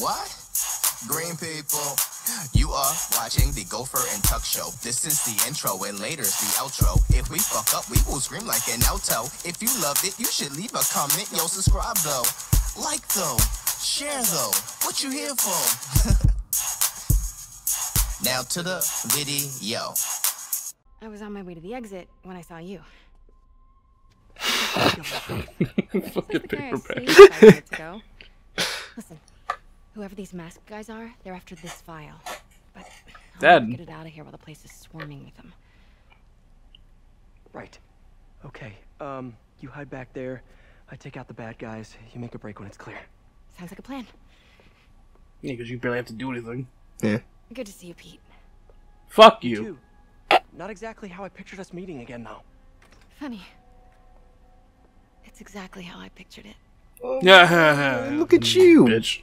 What? Green people, you are watching the Gopher and Tuck show. This is the intro and later's the outro. If we fuck up, we will scream like an alto. If you loved it, you should leave a comment. Yo, subscribe though, like though, share though. What you here for? Now to the video. I was on my way to the exit when I saw you. Fucking paperback. Listen. Whoever these masked guys are, they're after this file. But I'll get it out of here while the place is swarming with them. Right. Okay. You hide back there. I take out the bad guys. You make a break when it's clear. Sounds like a plan. Yeah, because you barely have to do anything. Yeah. Good to see you, Pete. Fuck you. Not exactly how I pictured us meeting again, though. Funny. It's exactly how I pictured it. Oh, look at you, bitch.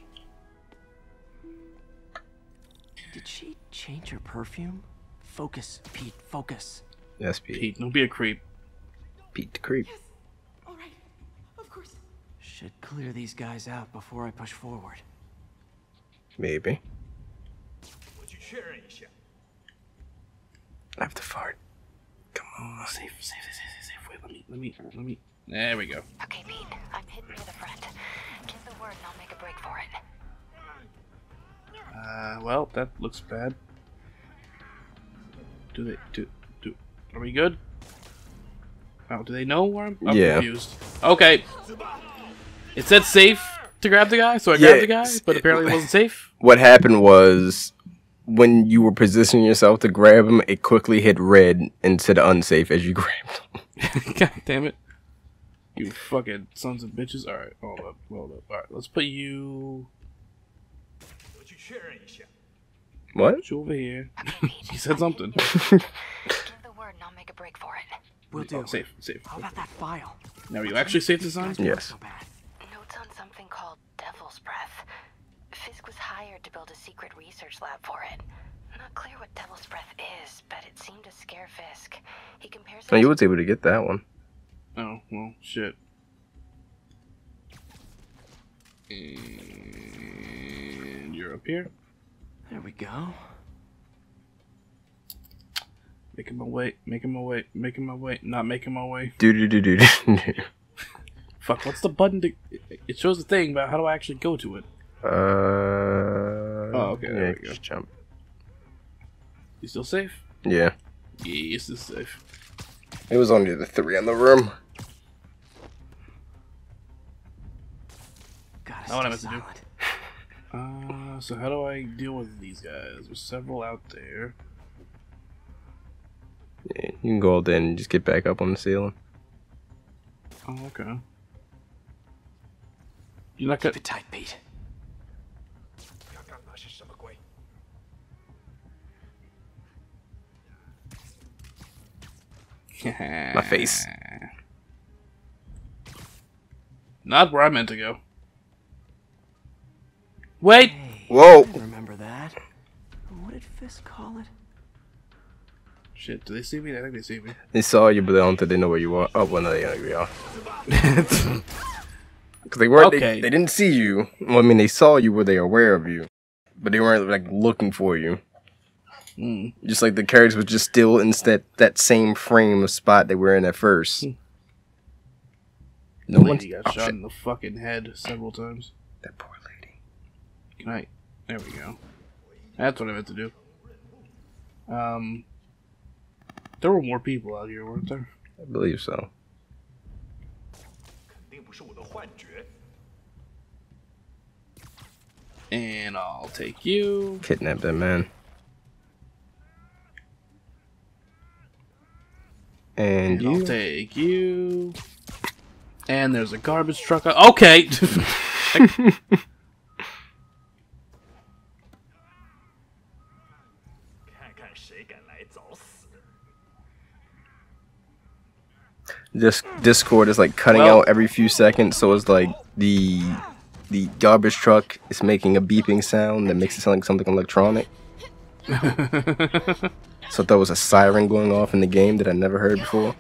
Did she change her perfume? Focus, Pete. Focus. Yes, Pete. Pete, don't be a creep. Pete the creep. Yes. All right. Of course. Should clear these guys out before I push forward. Maybe. Would you share any shit? I have to fart. Come on. Safe. Wait, let me. There we go. Okay, Pete. I'm hidden near the front. Give the word and I'll make a break for it. Well, that looks bad. Do they? Are we good? Oh, do they know where I'm confused. Okay. It said safe to grab the guy, so I grabbed the guy, but apparently it wasn't safe. What happened was, when you were positioning yourself to grab him, it quickly hit red and said unsafe as you grabbed him. God damn it. You fucking sons of bitches. Alright, hold up. Alright, let's put you... What? You over here. He said something. Give the word and I'll make a break for it. We'll do. Oh, safe. How about that file? Now, are you actually safe this time? Yes. Notes on something called Devil's Breath. Fisk was hired to build a secret research lab for it. Not clear what Devil's Breath is, but it seemed to scare Fisk. He compares. Oh, you was able to get that one. Oh, well, shit. And you're up here. There we go. Making my way. Not making my way. Fuck, what's the button to... It shows the thing, but how do I actually go to it? Oh, okay, there we go. Just jump. You still safe? Yeah. Yes, it's safe. It was only the three in the room. I want to do. So how do I deal with these guys? There's several out there. Yeah, you can go out there and just get back up on the ceiling. Oh, okay. You're not gonna keep it tight, Pete. My face. Not where I meant to go. Wait! Hey, whoa! Remember that? What did Fisk call it? Shit, do they see me? I think they see me. They saw you, but they don't think they know where you are. Oh, well, no, they don't know where you are. Because they weren't. Okay. They didn't see you. Well, I mean, they saw you where they were aware of you, but they weren't like looking for you. Mm. Just like the characters were just still in that same frame of spot they were in at first. Mm. No one got shot in the fucking head several times. That poor lady. Right, there we go. That's what I meant to do. There were more people out here, weren't there? I believe so. And I'll take you. Kidnap that man. And you. I'll take you. And there's a garbage truck. Okay. This Discord is like cutting out every few seconds, so it's like the garbage truck is making a beeping sound that makes it sound like something electronic. So I thought it was a siren going off in the game that I never heard before.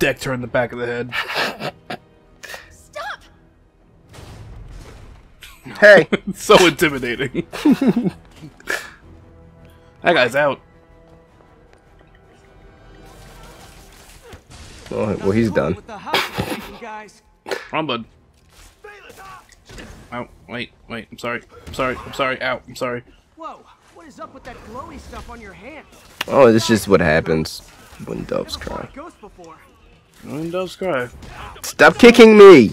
Decked her in the back of the head. Stop! Hey! It's so intimidating. That guy's out. All right, well, he's done. Wrong bud. Ow, wait, wait, I'm sorry. I'm sorry, I'm sorry, ow, I'm sorry. Whoa, what is up with that glowy stuff on your hand? Oh, this is what happens when doves cry. When doves cry. Stop kicking me!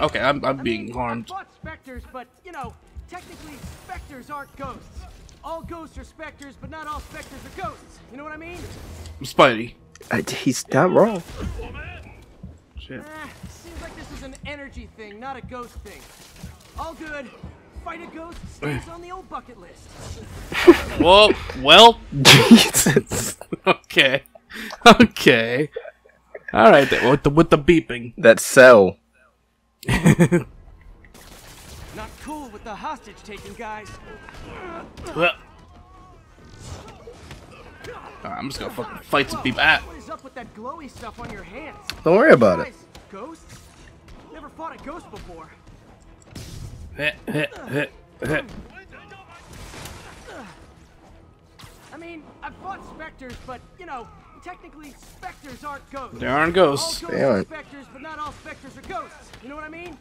Okay, I'm being harmed. I fought specters, but, you know, technically specters aren't ghosts. All ghosts are specters, but not all specters are ghosts. You know what I mean? Spidey. He's not wrong. Shit. Seems like this is an energy thing, not a ghost thing. All good. Fight a ghost stays on the old bucket list. Whoa. Well. Jesus. Okay. Okay. All right. With the beeping. That cell. Not cool with the hostage taking, guys. Right, I'm just gonna fucking fight some people. Ah. What is up with that glowy stuff on your hands? Don't worry about it. Ghosts? Never fought a ghost before. I mean, I've fought specters, but you know, technically specters aren't ghosts. They aren't ghosts. They aren't. Specters, but not all specters are ghosts. You know what I mean?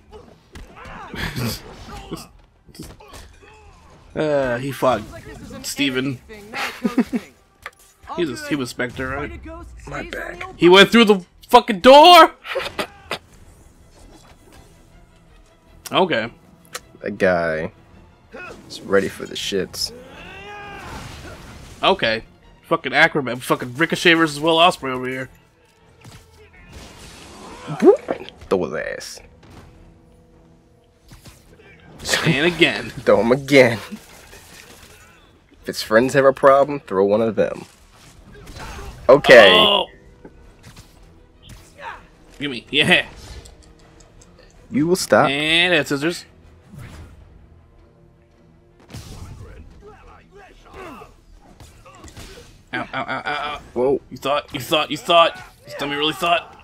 He fought Steven. He was Spectre, right? My bad. He went through the fucking door! Okay. That guy is ready for the shits. Okay. Fucking acrobat. Fucking Ricochet versus Will Ospreay over here. Throw his ass. And again. Throw him again. If his friends have a problem, throw one of them. Okay. Oh. Gimme. Yeah. You will stop. And that scissors. Ow, ow, ow, ow. Whoa. You thought. Your stomach really thought.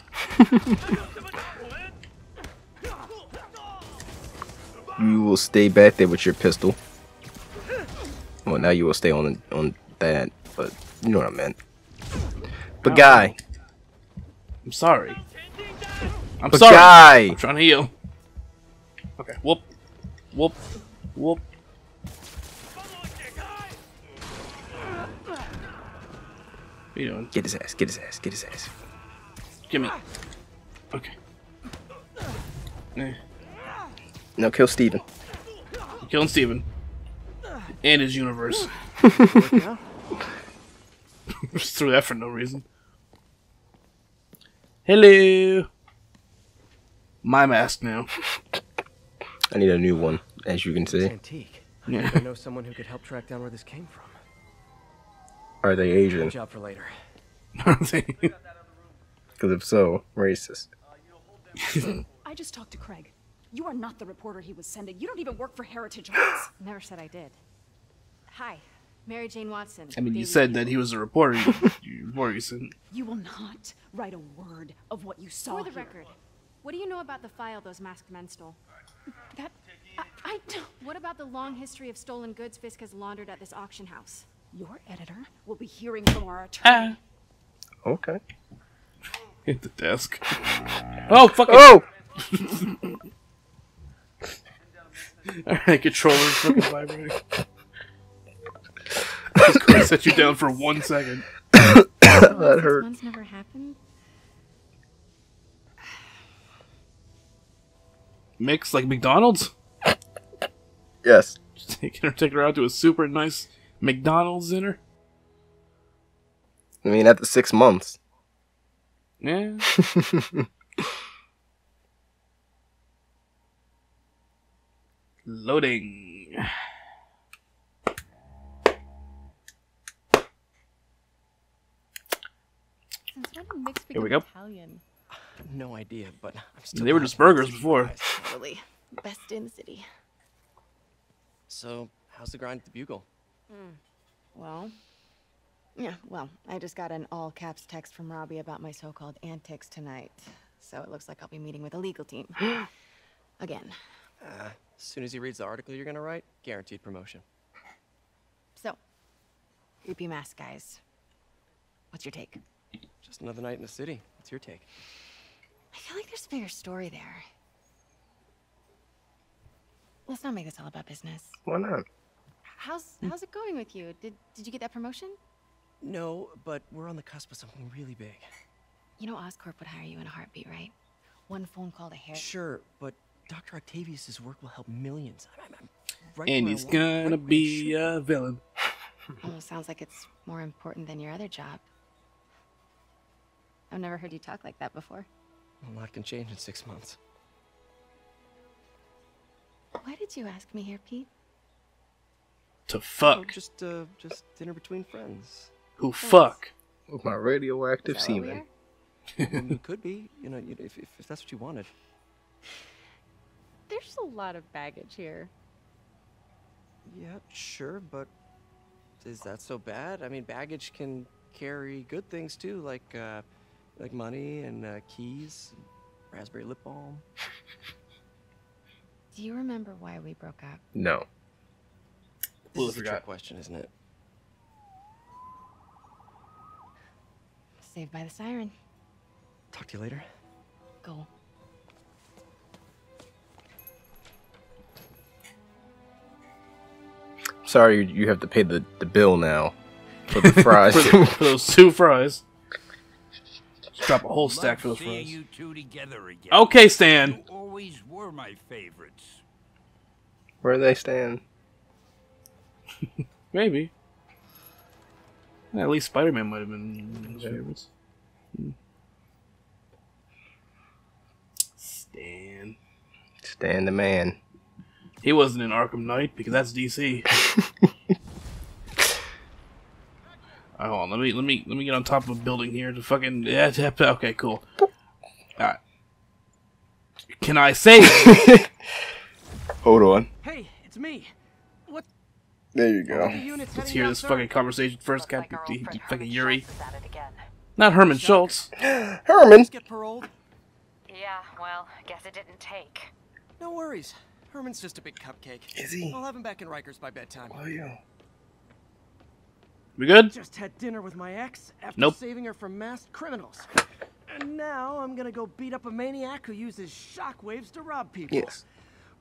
You will stay back there with your pistol. Well, now you will stay on that, but you know what I meant. But guy, I'm sorry. I'm sorry. Guy, I'm trying to heal. Okay. Whoop, whoop, whoop. What are you doing? Get his ass. Get his ass. Get his ass. Give me. Okay. No, kill Steven. I'm killing Steven. And his universe. Just threw that for no reason. Hello! My mask now. I need a new one, as you can see. It's antique. Yeah. I know someone who could help track down where this came from. Are they Asian? Good job for later. Are they? Because if so, racist. I just talked to Craig. You are not the reporter he was sending. You don't even work for Heritage House. Never said I did. Hi, Mary Jane Watson. I mean, you said that he was a reporter. You will not write a word of what you saw. For the record, what do you know about the file those masked men stole? That I don't. What about the long history of stolen goods Fisk has laundered at this auction house? Your editor will be hearing from our attorney. Okay. Hit the desk. Oh fuck! Oh. Alright, controller's fucking vibrating. This could set you down for 1 second. That hurt. One's never happened. Mix like McDonald's? Yes. Just take her out to a super nice McDonald's dinner. I mean, after 6 months. Yeah. Loading. Here we go. Italian? No idea, but I'm still they were just burgers before. Really, best in the city. So, how's the grind at the Bugle? Well, yeah. Well, I just got an all caps text from Robbie about my so-called antics tonight, so it looks like I'll be meeting with a legal team. again. As soon as he reads the article you're gonna write, guaranteed promotion. So, creepy mask guys, what's your take? Just another night in the city. What's your take? I feel like there's a bigger story there. Let's not make this all about business. Why not? How's it going with you? Did you get that promotion? No, but we're on the cusp of something really big. You know Oscorp would hire you in a heartbeat, right? One phone call to Heritage. Sure, but Dr. Octavius's work will help millions. And he's gonna be a villain. Almost sounds like it's more important than your other job. I've never heard you talk like that before. A lot can change in 6 months. Why did you ask me here, Pete? To fuck. Oh, just dinner between friends. Who fuck? With my radioactive semen. It could be, you know, if that's what you wanted. There's a lot of baggage here. Yeah, sure, but is that so bad? I mean, baggage can carry good things too, like money and keys, and raspberry lip balm. Do you remember why we broke up? No. This is a trick question, isn't it? Saved by the siren. Talk to you later. Go. Sorry, you have to pay the bill now for the fries. for those two fries. Just drop a whole stack for those fries. You two together again. Okay, Stan. You always were my favorites. Where are they, Stan? Maybe. Well, at least Spider-Man might have been his favorites. Stan. Stan the man. He wasn't in Arkham Knight because that's DC. Hold on, let me get on top of a building here to fucking okay, cool. Alright. Can I save? Hold on. Hey, it's me. What? There you go. Let's hear this fucking conversation first. God, fucking Yuri. Not Herman Schultz. Herman. Get paroled. Yeah, well, guess it didn't take. No worries. Herman's just a big cupcake. Is he? I'll have him back in Rikers by bedtime. Oh yeah. We good? Just had dinner with my ex after saving her from masked criminals. And now I'm gonna go beat up a maniac who uses shockwaves to rob people. Yes.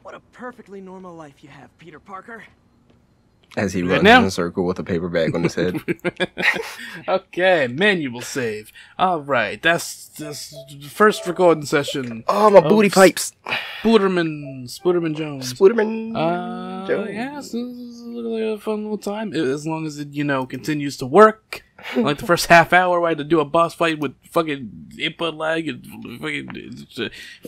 What a perfectly normal life you have, Peter Parker. As he runs in a circle with a paper bag on his head. Okay, manual save. Alright, that's the first recording session. Oh, my booty pipes. Spooderman Jones. Spooderman Jones. Yeah, this is like a fun little time. As long as it, you know, continues to work. Like the first half hour where I had to do a boss fight with fucking input lag and fucking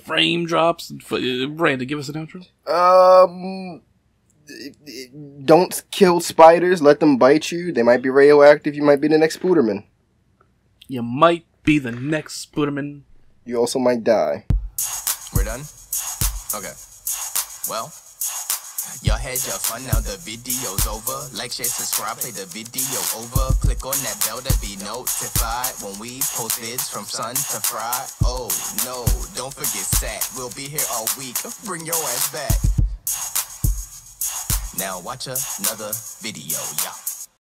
frame drops. Brandon, give us an outro. Don't kill spiders. Let them bite you. They might be radioactive. You might be the next Spooderman. You might be the next Spooderman. You also might die. We're done? Okay. Well, y'all had your fun. Now the video's over. Like, share, subscribe. Play the video over. Click on that bell to be notified when we post vids from sun to fry. Oh, no. Don't forget Sack. We'll be here all week. Bring your ass back. Now watch another video, y'all.